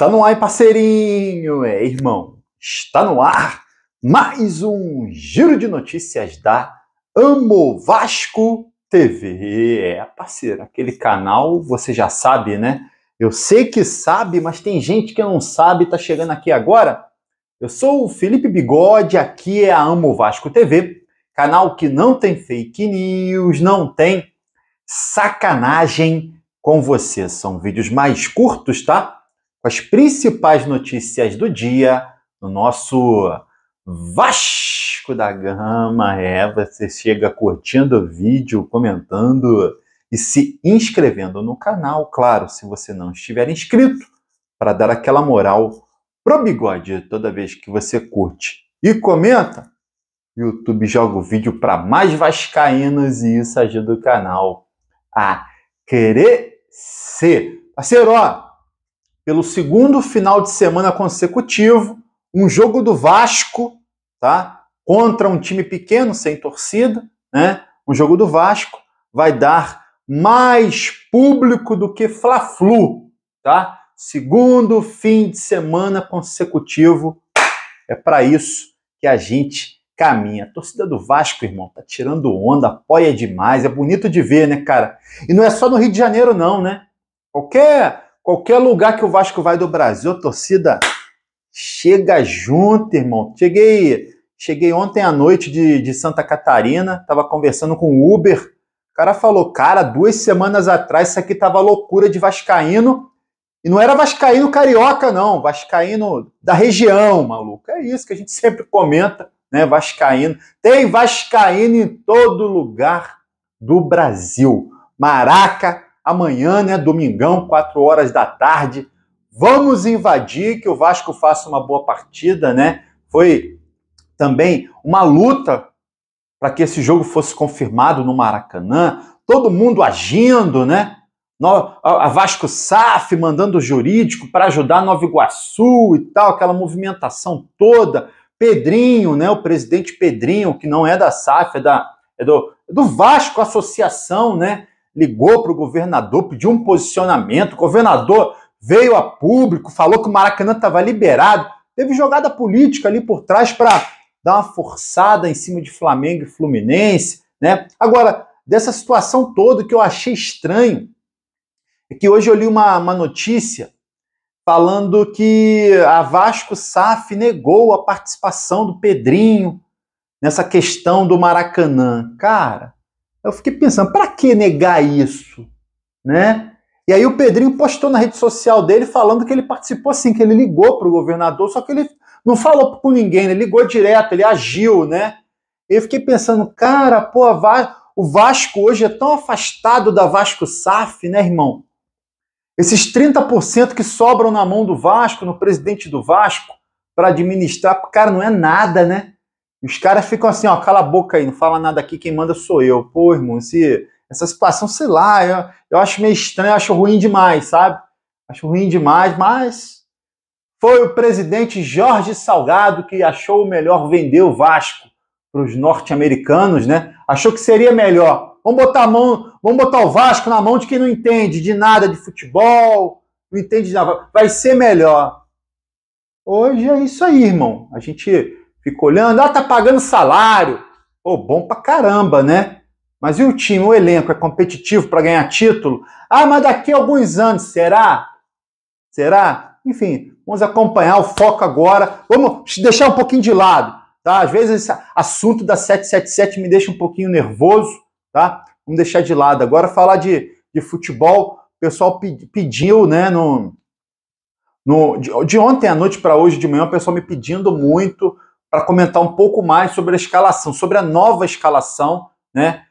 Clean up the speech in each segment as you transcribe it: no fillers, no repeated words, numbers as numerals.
Está no ar, parceirinho, irmão. Está no ar mais um giro de notícias da Amo Vasco TV. Parceiro, aquele canal, você já sabe, né? Eu sei que sabe, mas tem gente que não sabe, tá chegando aqui agora. Eu sou o Felipe Bigode, aqui é a Amo Vasco TV, canal que não tem fake news, não tem sacanagem com você. São vídeos mais curtos, tá? Com as principais notícias do dia, no nosso Vasco da Gama. Você chega curtindo o vídeo, comentando e se inscrevendo no canal. Claro, se você não estiver inscrito, para dar aquela moral pro Bigode. Toda vez que você curte e comenta, o YouTube joga o vídeo para mais vascaínos e isso ajuda o canal a crescer. Parceiro, ó, pelo segundo final de semana consecutivo, um jogo do Vasco, tá? Contra um time pequeno, sem torcida, né? Um jogo do Vasco vai dar mais público do que Fla-Flu, tá? Segundo fim de semana consecutivo, é para isso que a gente caminha. A torcida do Vasco, irmão, tá tirando onda, apoia demais, é bonito de ver, né, cara? E não é só no Rio de Janeiro, não, né? Qualquer lugar que o Vasco vai do Brasil, a torcida chega junto, irmão. Cheguei ontem à noite de Santa Catarina, tava conversando com o Uber, o cara falou, cara, 2 semanas atrás isso aqui tava loucura de vascaíno, e não era vascaíno carioca, não, vascaíno da região, maluco. É isso que a gente sempre comenta, né, vascaíno. Tem vascaíno em todo lugar do Brasil. Maraca, amanhã, né, domingão, 4 horas da tarde, vamos invadir, que o Vasco faça uma boa partida, né? Foi também uma luta para que esse jogo fosse confirmado no Maracanã, todo mundo agindo, né? A Vasco SAF mandando o jurídico para ajudar Nova Iguaçu e tal, aquela movimentação toda. Pedrinho, né? O presidente Pedrinho, que não é da SAF, é do Vasco Associação, né? Ligou para o governador, pediu um posicionamento, o governador veio a público, falou que o Maracanã estava liberado, teve jogada política ali por trás para dar uma forçada em cima de Flamengo e Fluminense, né? Agora, dessa situação toda, que eu achei estranho é que hoje eu li uma notícia falando que a Vasco SAF negou a participação do Pedrinho nessa questão do Maracanã. Cara, eu fiquei pensando, para que negar isso, né? E aí o Pedrinho postou na rede social dele falando que ele participou sim, que ele ligou para o governador, só que ele não falou com ninguém, ele ligou direto, ele agiu, né? Eu fiquei pensando, cara, pô, o Vasco hoje é tão afastado da Vasco SAF, né, irmão? Esses 30% que sobram na mão do Vasco, no presidente do Vasco, para administrar, cara, não é nada, né? Os caras ficam assim, ó, cala a boca aí, não fala nada aqui, quem manda sou eu. Pô, irmão, essa situação, sei lá, eu acho meio estranho, eu acho ruim demais, sabe? Acho ruim demais, mas foi o presidente Jorge Salgado que achou melhor vender o Vasco para os norte-americanos, né? Achou que seria melhor. Vamos botar o Vasco na mão de quem não entende de nada de futebol, não entende de nada, vai ser melhor. Hoje é isso aí, irmão. A gente fica olhando, tá pagando salário. Pô, bom pra caramba, né? Mas e o time, o elenco é competitivo para ganhar título? Mas daqui a alguns anos, será? Será? Enfim, vamos acompanhar o foco agora. Vamos deixar um pouquinho de lado, tá? Às vezes esse assunto da 777 me deixa um pouquinho nervoso, tá? Vamos deixar de lado. Agora falar de futebol, o pessoal pediu, né, de ontem à noite para hoje de manhã, o pessoal me pedindo muito para comentar um pouco mais sobre a escalação, sobre a nova escalação, né?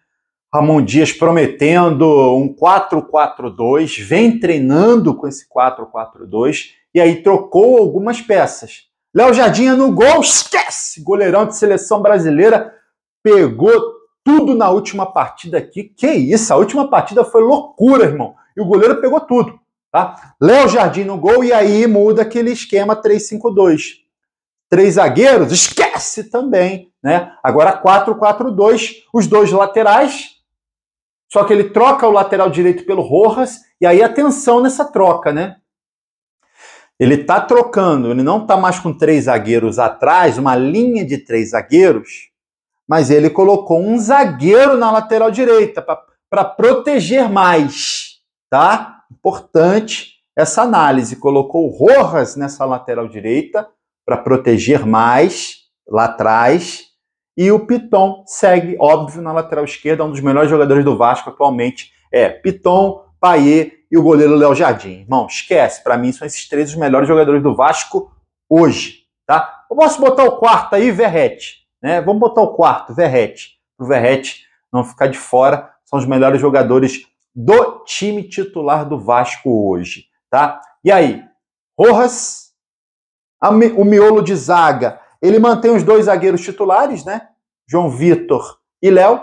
Ramon Dias prometendo um 4-4-2, vem treinando com esse 4-4-2 e aí trocou algumas peças. Léo Jardim no gol, esquece! Goleirão de seleção brasileira, pegou tudo na última partida aqui. Que isso, a última partida foi loucura, irmão. E o goleiro pegou tudo, tá? Léo Jardim no gol e aí muda aquele esquema 3-5-2. 3 zagueiros, esquece também, né? Agora 4-4-2, os dois laterais, só que ele troca o lateral direito pelo Rorras, e aí atenção nessa troca, né? Ele está trocando, ele não está mais com três zagueiros atrás, uma linha de três zagueiros, mas ele colocou um zagueiro na lateral direita para proteger mais, tá? Importante essa análise. Colocou o Rorras nessa lateral direita para proteger mais lá atrás e o Piton segue, óbvio, na lateral esquerda, um dos melhores jogadores do Vasco atualmente é Piton, Payet e o goleiro Léo Jardim. Irmão, esquece, para mim são esses três os melhores jogadores do Vasco hoje, tá? Eu posso botar o quarto aí, Verrete, né? Vamos botar o quarto, Verrete, pro Verrete não ficar de fora, são os melhores jogadores do time titular do Vasco hoje, tá? E aí, Rojas, o miolo de zaga, ele mantém os dois zagueiros titulares, né? João Vitor e Léo.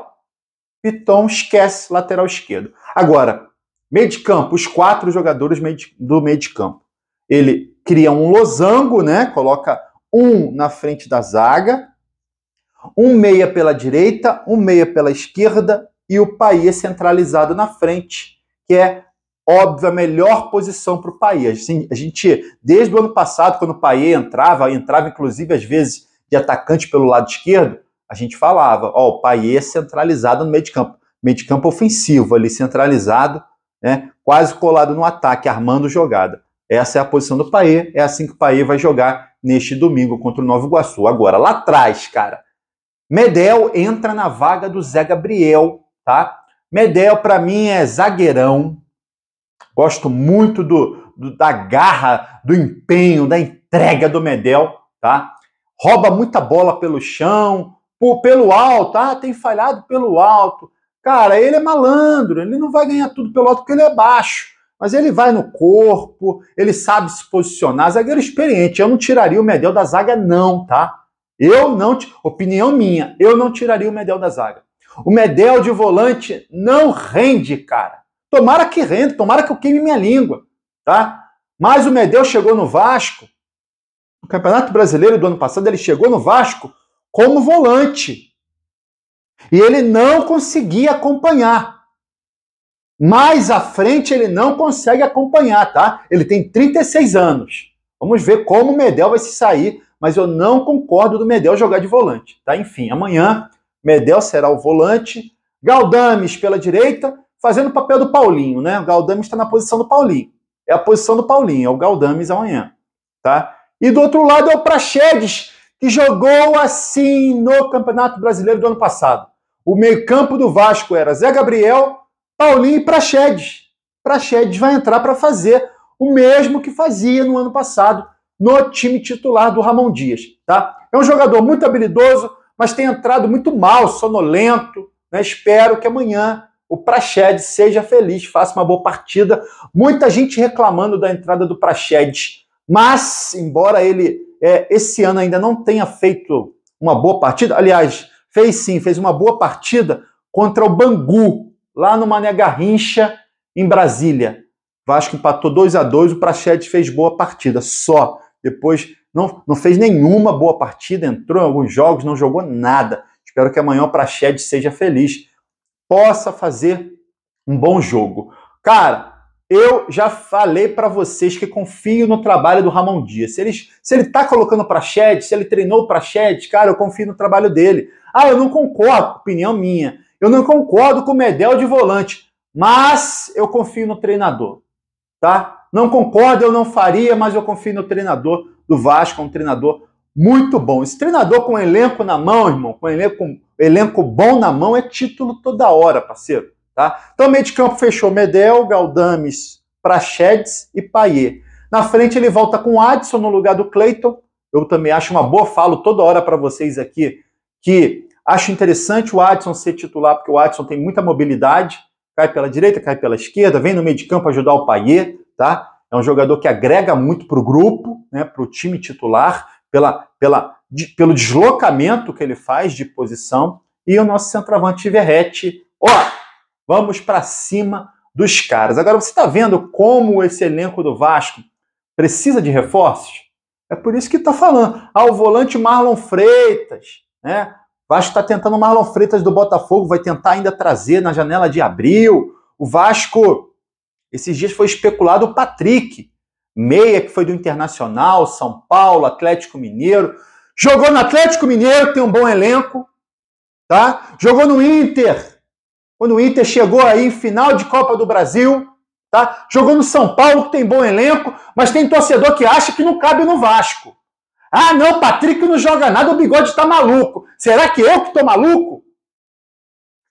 Piton esquece lateral esquerdo. Agora, meio de campo, os quatro jogadores do meio de campo. Ele cria um losango, né? Coloca um na frente da zaga, um meia pela direita, um meia pela esquerda e o Payet centralizado na frente, que é, óbvio, a melhor posição para o Payet. A gente, desde o ano passado, quando o Payet entrava inclusive às vezes de atacante pelo lado esquerdo, a gente falava, ó, o Payet é centralizado no meio de campo ofensivo ali, centralizado, né, quase colado no ataque, armando jogada. Essa é a posição do Payet, é assim que o Payet vai jogar neste domingo contra o Nova Iguaçu. Agora, lá atrás, cara, Medel entra na vaga do Zé Gabriel, tá? Medel, para mim, é zagueirão, gosto muito da garra, do empenho, da entrega do Medel, tá? Rouba muita bola pelo chão, pelo alto, ah, tem falhado pelo alto. Cara, ele é malandro, ele não vai ganhar tudo pelo alto porque ele é baixo, mas ele vai no corpo, ele sabe se posicionar, zagueiro experiente. Eu não tiraria o Medel da zaga não, tá? Eu não, opinião minha, eu não tiraria o Medel da zaga. O Medel de volante não rende, cara. Tomara que renda, tomara que eu queime minha língua, tá? Mas o Medel chegou no Vasco, no Campeonato Brasileiro do ano passado, ele chegou no Vasco como volante. E ele não conseguia acompanhar. Mais à frente ele não consegue acompanhar, tá? Ele tem 36 anos. Vamos ver como o Medel vai se sair, mas eu não concordo do Medel jogar de volante, tá? Enfim, amanhã Medel será o volante. Galdames pela direita, fazendo o papel do Paulinho, né? O Galdames está na posição do Paulinho. É a posição do Paulinho, é o Galdames amanhã, tá? E do outro lado é o Praxedes, que jogou assim no Campeonato Brasileiro do ano passado. O meio-campo do Vasco era Zé Gabriel, Paulinho e Praxedes. Praxedes vai entrar para fazer o mesmo que fazia no ano passado no time titular do Ramon Dias, tá? É um jogador muito habilidoso, mas tem entrado muito mal, sonolento, né? Espero que amanhã o Praxedes seja feliz, faça uma boa partida. Muita gente reclamando da entrada do Praxedes, mas, embora ele esse ano ainda não tenha feito uma boa partida, aliás, fez sim, fez uma boa partida contra o Bangu, lá no Mané Garrincha, em Brasília. O Vasco empatou 2 a 2, o Praxedes fez boa partida, só. Depois não fez nenhuma boa partida, entrou em alguns jogos, não jogou nada. Espero que amanhã o Praxedes seja feliz, possa fazer um bom jogo. Cara, eu já falei para vocês que confio no trabalho do Ramon Dias. Se ele tá colocando o Praxedes, se ele treinou o Praxedes, cara, eu confio no trabalho dele. Ah, eu não concordo, opinião minha. Eu não concordo com o Medel de volante, mas eu confio no treinador, tá? Não concordo, eu não faria, mas eu confio no treinador do Vasco, um treinador muito bom. Esse treinador com elenco na mão, irmão, com elenco bom na mão é título toda hora, parceiro. Tá? Então, meio de campo fechou Medel, Galdames, Praxedes e Payet. Na frente ele volta com o Adson no lugar do Clayton. Eu também acho uma boa, falo toda hora para vocês aqui que acho interessante o Adson ser titular, porque o Adson tem muita mobilidade, cai pela direita, cai pela esquerda, vem no meio de campo ajudar o Payet, tá? É um jogador que agrega muito para o grupo, né, para o time titular, pelo deslocamento que ele faz de posição. E o nosso centroavante Verrete, ó! Vamos para cima dos caras. Agora, você está vendo como esse elenco do Vasco precisa de reforços? É por isso que está falando. Ah, o volante Marlon Freitas, né? O Vasco está tentando o Marlon Freitas do Botafogo, vai tentar ainda trazer na janela de abril. O Vasco, esses dias foi especulado o Patrick, meia que foi do Internacional, São Paulo, Atlético Mineiro. Jogou no Atlético Mineiro, tem um bom elenco, tá? Jogou no Inter, quando o Inter chegou aí, final de Copa do Brasil, tá? Jogou no São Paulo, que tem bom elenco, mas tem torcedor que acha que não cabe no Vasco. Ah, não, Patrick não joga nada, o Bigode tá maluco. Será que eu que tô maluco?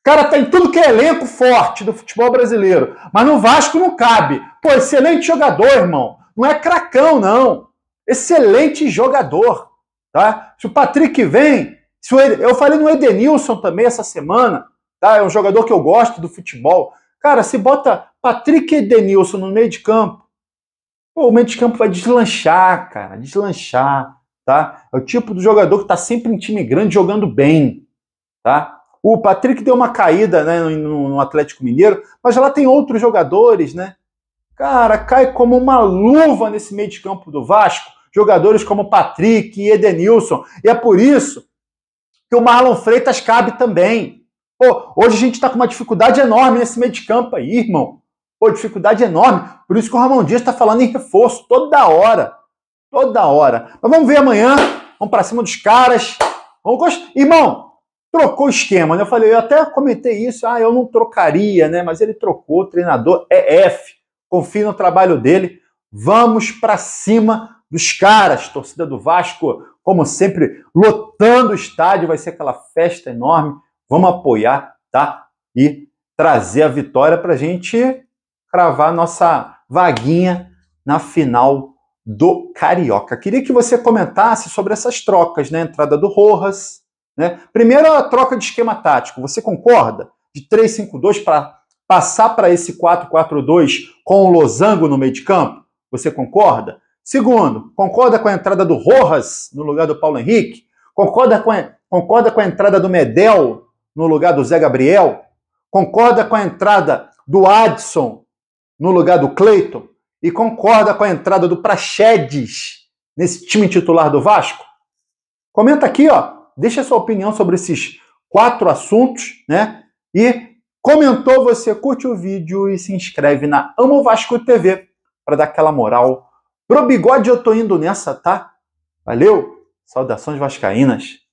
Cara, tá em tudo que é elenco forte do futebol brasileiro, mas no Vasco não cabe. Pô, excelente jogador, irmão. Não é cracão, não. Excelente jogador, tá? Se o Patrick vem... Eu falei no Edenilson também essa semana, tá? É um jogador que eu gosto do futebol. Cara, se bota Patrick e Edenilson no meio de campo, pô, o meio de campo vai deslanchar, cara. Deslanchar, tá? É o tipo do jogador que tá sempre em time grande jogando bem, tá? O Patrick deu uma caída, né, no Atlético Mineiro, mas lá tem outros jogadores, né? Cara, cai como uma luva nesse meio de campo do Vasco, jogadores como Patrick e Edenilson. E é por isso que o Marlon Freitas cabe também. Pô, hoje a gente tá com uma dificuldade enorme nesse meio de campo aí, irmão. Pô, dificuldade enorme. Por isso que o Ramon Dias tá falando em reforço toda hora. Toda hora. Mas vamos ver amanhã. Vamos pra cima dos caras. Vamos... Irmão, trocou o esquema, né? Eu falei, eu até comentei isso. Ah, eu não trocaria, né? Mas ele trocou, o treinador é F. Confio no trabalho dele. Vamos pra cima dos caras. Torcida do Vasco, como sempre, lotando o estádio. Vai ser aquela festa enorme. Vamos apoiar, tá? E trazer a vitória pra gente cravar nossa vaguinha na final do Carioca. Queria que você comentasse sobre essas trocas, né? Entrada do Rorras, né? Primeiro, a troca de esquema tático. Você concorda? De 3-5-2 para passar para esse 4-4-2 com o losango no meio de campo? Você concorda? Segundo, concorda com a entrada do Rojas no lugar do Paulo Henrique? Concorda com a entrada do Medel no lugar do Zé Gabriel? Concorda com a entrada do Adson no lugar do Clayton? E concorda com a entrada do Praxedes nesse time titular do Vasco? Comenta aqui, ó. Deixa a sua opinião sobre esses 4 assuntos, né? E comentou, você curte o vídeo e se inscreve na Amo Vasco TV para dar aquela moral. Pro Bigode eu tô indo nessa, tá? Valeu, saudações vascaínas.